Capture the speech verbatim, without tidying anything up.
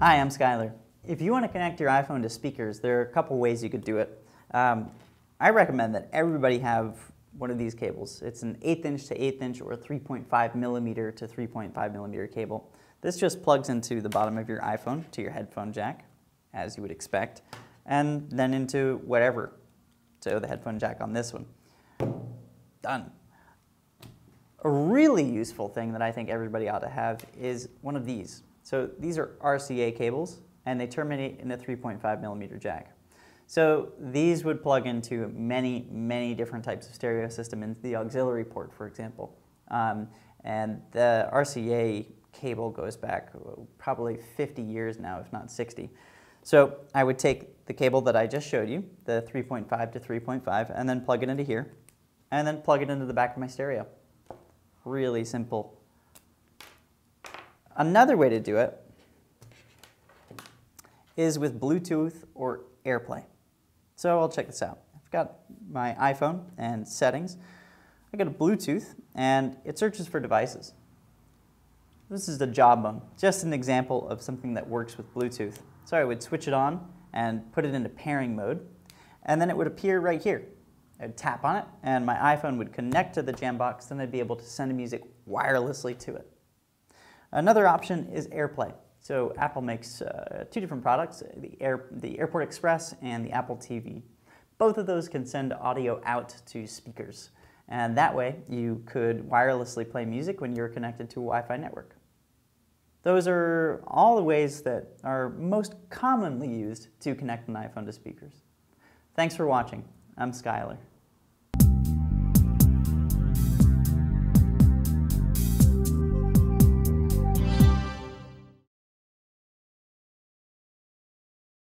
Hi, I'm Skylar. If you want to connect your iPhone to speakers, there are a couple ways you could do it. Um, I recommend that everybody have one of these cables. It's an eighth inch to eighth inch or three point five millimeter to three point five millimeter cable. This just plugs into the bottom of your iPhone to your headphone jack, as you would expect, and then into whatever. So the headphone jack on this one. Done. A really useful thing that I think everybody ought to have is one of these. So these are R C A cables, and they terminate in a three point five millimeter jack. So these would plug into many, many different types of stereo system, into the auxiliary port, for example. Um, and the R C A cable goes back probably fifty years now, if not sixty. So I would take the cable that I just showed you, the three point five to three point five, and then plug it into here, and then plug it into the back of my stereo. Really simple. Another way to do it is with Bluetooth or AirPlay. So I'll check this out. I've got my iPhone and settings. I go to Bluetooth and it searches for devices. This is the jawbone, just an example of something that works with Bluetooth. So I would switch it on and put it into pairing mode, and then it would appear right here. I'd tap on it and my iPhone would connect to the Jambox, then I'd be able to send music wirelessly to it. Another option is AirPlay. So Apple makes uh, two different products, the, Air, the AirPort Express and the Apple T V. Both of those can send audio out to speakers. And that way you could wirelessly play music when you're connected to a Wi-Fi network. Those are all the ways that are most commonly used to connect an iPhone to speakers. Thanks for watching. I'm Skylar.